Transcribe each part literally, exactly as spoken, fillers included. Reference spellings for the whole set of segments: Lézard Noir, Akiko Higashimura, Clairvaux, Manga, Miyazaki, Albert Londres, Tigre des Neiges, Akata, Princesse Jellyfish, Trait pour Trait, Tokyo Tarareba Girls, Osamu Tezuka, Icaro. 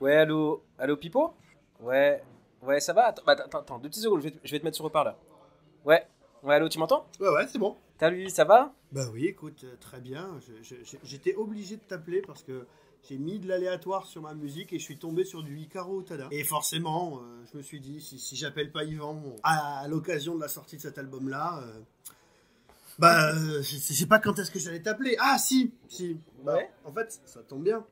Ouais, allô, allô Pipo? Ouais, ouais, ça va? Attends, bah, attends, attends, deux petites secondes, je vais, je vais te mettre sur haut-parleur. Ouais, ouais, allô, tu m'entends? Ouais, ouais, c'est bon. Salut, ça va? Bah oui, écoute, euh, très bien. Je, je, j'étais obligé de t'appeler parce que j'ai mis de l'aléatoire sur ma musique et je suis tombé sur du Icaro Tada. Et forcément, euh, je me suis dit, si, si j'appelle pas Yvan à, à l'occasion de la sortie de cet album-là, euh, bah, euh, je, je sais pas quand est-ce que j'allais t'appeler. Ah, si, si. Bah, ouais. En fait, ça tombe bien.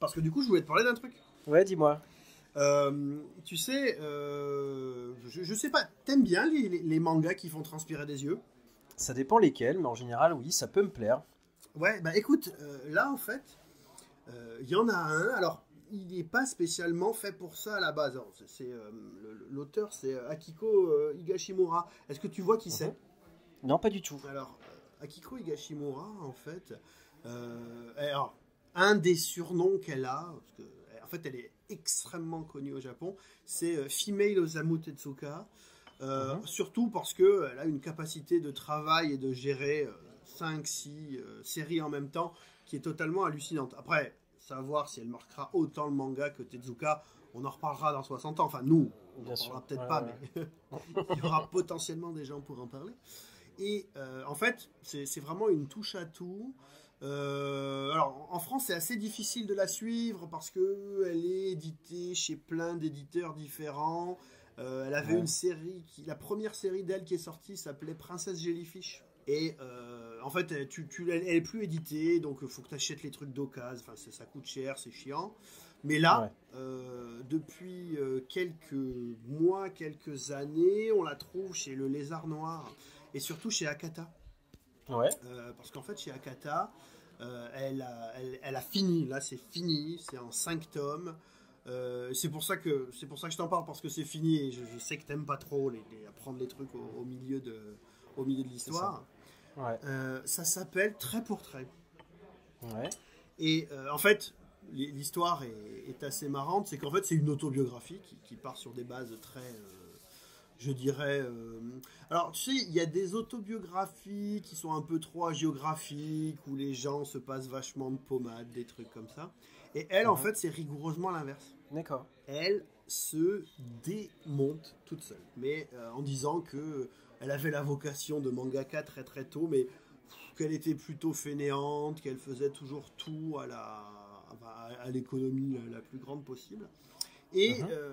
Parce que du coup, je voulais te parler d'un truc. Ouais, dis-moi. Euh, tu sais, euh, je, je sais pas, t'aimes bien les, les, les mangas qui font transpirer des yeux? Ça dépend lesquels, mais en général, oui, ça peut me plaire. Ouais, bah écoute, euh, là, en fait... Il y en a un, alors il n'est pas spécialement fait pour ça à la base. Alors, c'est, c'est, euh, le, l'auteur c'est Akiko euh, Higashimura. Est-ce que tu vois qui mm-hmm. c'est? Non, pas du tout. Alors, Akiko Higashimura, en fait, euh, alors, un des surnoms qu'elle a, parce que, en fait elle est extrêmement connue au Japon, c'est euh, Female Osamu Tezuka, euh, mm-hmm. surtout parce qu'elle a une capacité de travail et de gérer euh, cinq six euh, séries en même temps qui est totalement hallucinante. Après, savoir si elle marquera autant le manga que Tezuka, on en reparlera dans soixante ans. Enfin, nous, on n'en parlera peut-être ouais, pas, ouais. mais il y aura potentiellement des gens pour en parler. Et euh, en fait, c'est, c'est vraiment une touche à tout. Euh, alors, en France, c'est assez difficile de la suivre parce qu'elle est éditée chez plein d'éditeurs différents. Euh, elle avait ouais. une série, qui, la première série d'elle qui est sortie s'appelait Princesse Jellyfish. Et euh, en fait, tu, tu, elle n'est plus éditée, donc il faut que tu achètes les trucs d'occasion. Enfin, ça, ça coûte cher, c'est chiant. Mais là, ouais. euh, depuis quelques mois, quelques années, on la trouve chez le Lézard Noir et surtout chez Akata. Ouais. Euh, parce qu'en fait, chez Akata, euh, elle, a, elle, elle a fini. Là, c'est fini, c'est en cinq tomes. Euh, c'est pour ça que c'est pour ça que je t'en parle, parce que c'est fini et je, je sais que t'aimes pas trop les, les, apprendre les trucs au, au milieu de... au milieu de l'histoire, ça. Ouais. Euh, ça s'appelle Trait pour Trait. Ouais. Et euh, en fait, l'histoire est, est assez marrante, c'est qu'en fait, c'est une autobiographie qui, qui part sur des bases très, euh, je dirais... Euh... Alors, tu sais, il y a des autobiographies qui sont un peu trop hagiographiques, où les gens se passent vachement de pommade, des trucs comme ça. Et elle, ouais. en fait, c'est rigoureusement l'inverse. D'accord. Elle se démonte toute seule, mais euh, en disant que... Elle avait la vocation de mangaka très très tôt, mais qu'elle était plutôt fainéante, qu'elle faisait toujours tout à, la, à l'économie la plus grande possible. Et uh-huh. euh,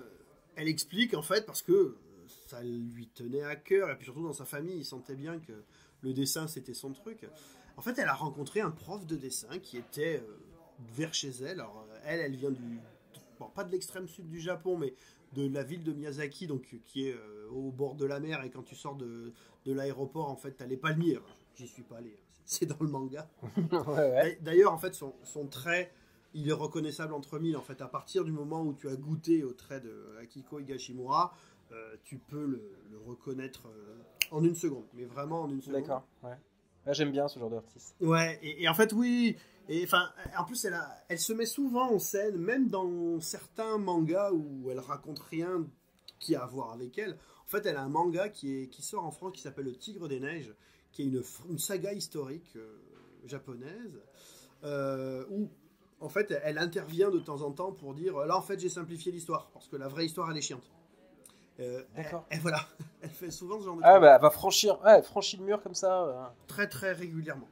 elle explique en fait, parce que ça lui tenait à cœur, et puis surtout dans sa famille, il sentait bien que le dessin c'était son truc. En fait, elle a rencontré un prof de dessin qui était euh, vers chez elle. Alors, elle, elle vient du... Bon, pas de l'extrême sud du Japon, mais... de la ville de Miyazaki, donc, qui est euh, au bord de la mer, et quand tu sors de, de l'aéroport, en fait, t'as les palmiers. Hein. J'y suis pas allé, hein. C'est dans le manga. ouais, ouais. D'ailleurs, en fait, son, son trait, il est reconnaissable entre mille. En fait, à partir du moment où tu as goûté au trait de Akiko Higashimura, euh, tu peux le, le reconnaître euh, en une seconde, mais vraiment en une seconde. D'accord, ouais. Là, j'aime bien ce genre d'artiste. Ouais, et, et en fait, oui... Et enfin, en plus, elle, a, elle se met souvent en scène, même dans certains mangas où elle raconte rien qui a à voir avec elle. En fait, elle a un manga qui, est, qui sort en France qui s'appelle Le Tigre des Neiges, qui est une, une saga historique euh, japonaise, euh, où, en fait, elle intervient de temps en temps pour dire « Là, en fait, j'ai simplifié l'histoire, parce que la vraie histoire, elle est chiante. » Euh, D'accord. Et voilà, elle fait souvent ce genre de ah, truc. Bah, elle va franchir, ouais, elle franchit le mur comme ça. Euh. Très, très régulièrement.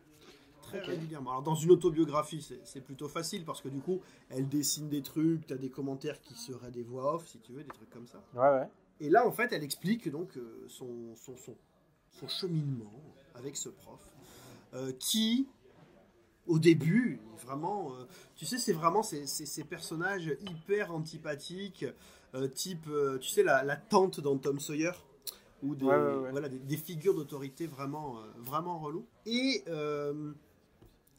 Très okay. régulièrement. Alors, dans une autobiographie, c'est, c'est plutôt facile parce que du coup, elle dessine des trucs, tu as des commentaires qui seraient des voix off, si tu veux, des trucs comme ça. Ouais, ouais. Et là, en fait, elle explique donc euh, son, son, son, son cheminement avec ce prof euh, qui, au début, vraiment, euh, tu sais, c'est vraiment ces, ces, ces personnages hyper antipathiques, euh, type, euh, tu sais, la, la tante dans Tom Sawyer. Ou des, ouais, ouais, ouais. Voilà, des, des figures d'autorité vraiment, euh, vraiment relou. Et euh,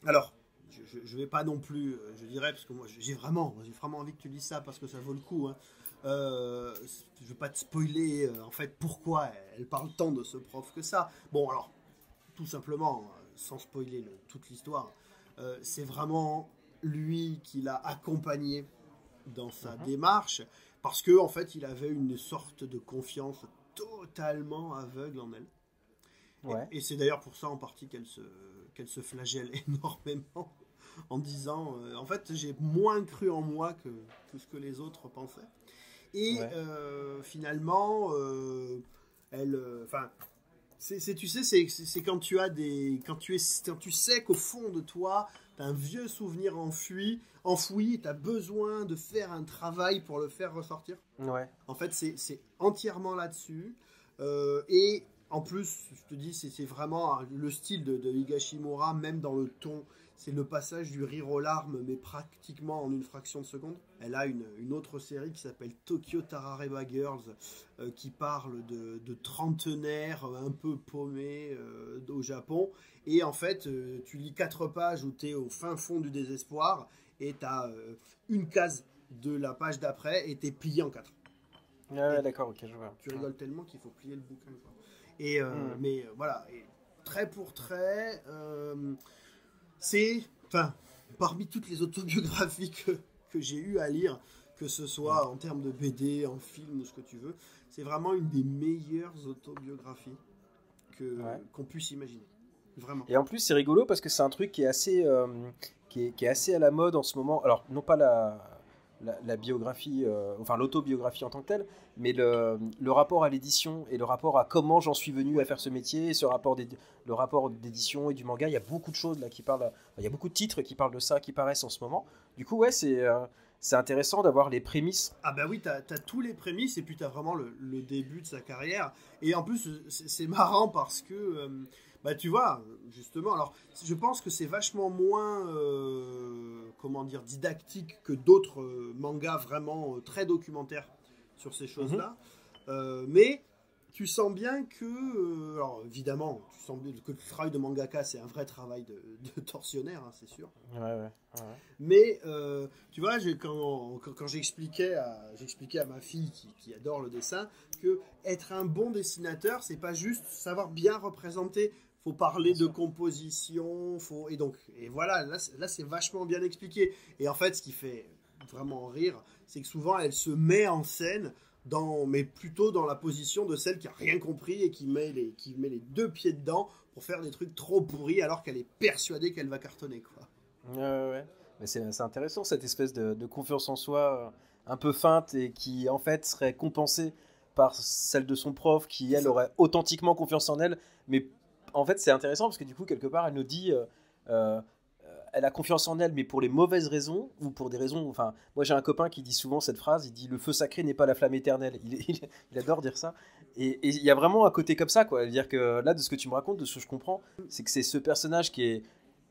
alors, je ne vais pas non plus, euh, je dirais, parce que moi j'ai vraiment, j'ai vraiment envie que tu lises ça parce que ça vaut le coup. Hein. Euh, je ne vais pas te spoiler euh, en fait pourquoi elle parle tant de ce prof que ça. Bon, alors, tout simplement, euh, sans spoiler le, toute l'histoire, euh, c'est vraiment lui qui l'a accompagnée dans sa mmh. démarche parce qu'en en fait, il avait une sorte de confiance totalement aveugle en elle. Ouais. Et, et c'est d'ailleurs pour ça en partie qu'elle se, qu'elle se flagelle énormément en disant euh, en fait j'ai moins cru en moi que tout ce que les autres pensaient. Et ouais. euh, finalement, euh, elle, enfin, euh, c'est, tu sais, c'est quand tu as des, quand tu es, quand tu sais qu'au fond de toi, t'as un vieux souvenir enfoui, enfoui, t'as besoin de faire un travail pour le faire ressortir. Ouais. En fait, c'est entièrement là-dessus. Euh, et en plus, je te dis, c'est vraiment le style de, de Higashimura, même dans le ton. C'est le passage du rire aux larmes, mais pratiquement en une fraction de seconde. Elle a une, une autre série qui s'appelle Tokyo Tarareba Girls, euh, qui parle de, de trentenaires un peu paumés euh, au Japon. Et en fait, euh, tu lis quatre pages où tu es au fin fond du désespoir, et tu as euh, une case de la page d'après, et tu es plié en quatre. Ah, d'accord, ok, je vois. Tu rigoles tellement qu'il faut plier le bouquin. Quoi. Et, euh, mmh. Mais euh, voilà, et trait pour trait... Euh, c'est, enfin, parmi toutes les autobiographies que, que j'ai eu à lire, que ce soit en termes de B D, en film ou ce que tu veux, c'est vraiment une des meilleures autobiographies que, ouais. qu'on puisse imaginer. Vraiment. Et en plus, c'est rigolo parce que c'est un truc qui est assez, euh, qui est, qui est assez à la mode en ce moment. Alors, non pas la, la, la biographie, euh, enfin l'autobiographie en tant que telle, mais le, le rapport à l'édition et le rapport à comment j'en suis venu à faire ce métier, et ce rapport des, le rapport d'édition et du manga, il y a beaucoup de choses là qui parlent, il y a beaucoup de titres qui parlent de ça, qui paraissent en ce moment. Du coup, ouais, c'est euh, c'est intéressant d'avoir les prémices. Ah bah oui, t'as t'as tous les prémices et puis t'as vraiment le, le début de sa carrière. Et en plus, c'est marrant parce que euh, bah tu vois, justement, alors je pense que c'est vachement moins euh, comment dire didactique que d'autres euh, mangas vraiment euh, très documentaires sur ces choses-là, mmh. euh, mais tu sens bien que, euh, alors évidemment, tu sens bien que le travail de mangaka, c'est un vrai travail de, de tortionnaire, hein, c'est sûr. Ouais, ouais, ouais. Mais, euh, tu vois, quand, quand, quand j'expliquais à, j'expliquais à ma fille, qui, qui adore le dessin, que être un bon dessinateur, c'est pas juste savoir bien représenter, faut parler de composition, faut, et donc, et voilà, là, là c'est vachement bien expliqué. Et en fait, ce qui fait vraiment rire, c'est que souvent elle se met en scène dans, mais plutôt dans la position de celle qui a rien compris et qui met les, qui met les deux pieds dedans pour faire des trucs trop pourris alors qu'elle est persuadée qu'elle va cartonner, quoi. Euh, ouais. Mais c'est intéressant cette espèce de, de confiance en soi euh, un peu feinte et qui en fait serait compensée par celle de son prof qui elle aurait authentiquement confiance en elle, mais en fait c'est intéressant parce que du coup quelque part elle nous dit euh, euh, elle a confiance en elle, mais pour les mauvaises raisons, ou pour des raisons... Enfin, moi, j'ai un copain qui dit souvent cette phrase, il dit « le feu sacré n'est pas la flamme éternelle ». Il, il, il adore dire ça. Et il y a vraiment un côté comme ça, quoi. C'est-à-dire que là, de ce que tu me racontes, de ce que je comprends, c'est que c'est ce personnage qui est,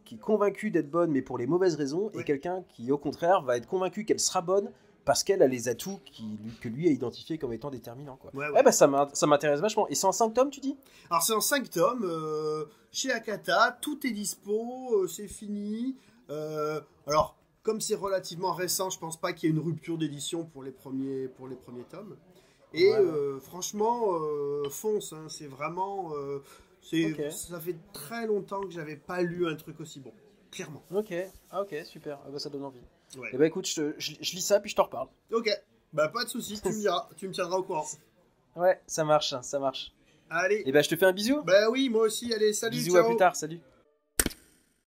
qui est convaincu d'être bonne, mais pour les mauvaises raisons, ouais. et quelqu'un qui, au contraire, va être convaincu qu'elle sera bonne, parce qu'elle a les atouts qui, que lui a identifiés comme étant déterminants. Quoi. Ouais, ouais. Ouais, bah, ça m'intéresse vachement. Et c'est en cinq tomes, tu dis? Alors, c'est en cinq tomes. Euh, chez Akata, tout est dispo, euh, c'est fini. Euh, alors, comme c'est relativement récent, je pense pas qu'il y ait une rupture d'édition pour, pour les premiers tomes. Et ouais, ouais. Euh, franchement, euh, fonce. Hein, c'est vraiment... Euh, okay. Ça fait très longtemps que j'avais pas lu un truc aussi bon. Clairement. Ok, ah, ok, super. Ah, bah, ça donne envie. Ouais. Et bah écoute, je, je, je lis ça puis je t'en reparle. Ok, bah pas de soucis, tu me diras, tu me tiendras au courant. Ouais, ça marche, ça marche. Allez. Et bah je te fais un bisou. Bah oui, moi aussi, allez, salut. Bisous, ciao. À plus tard, salut.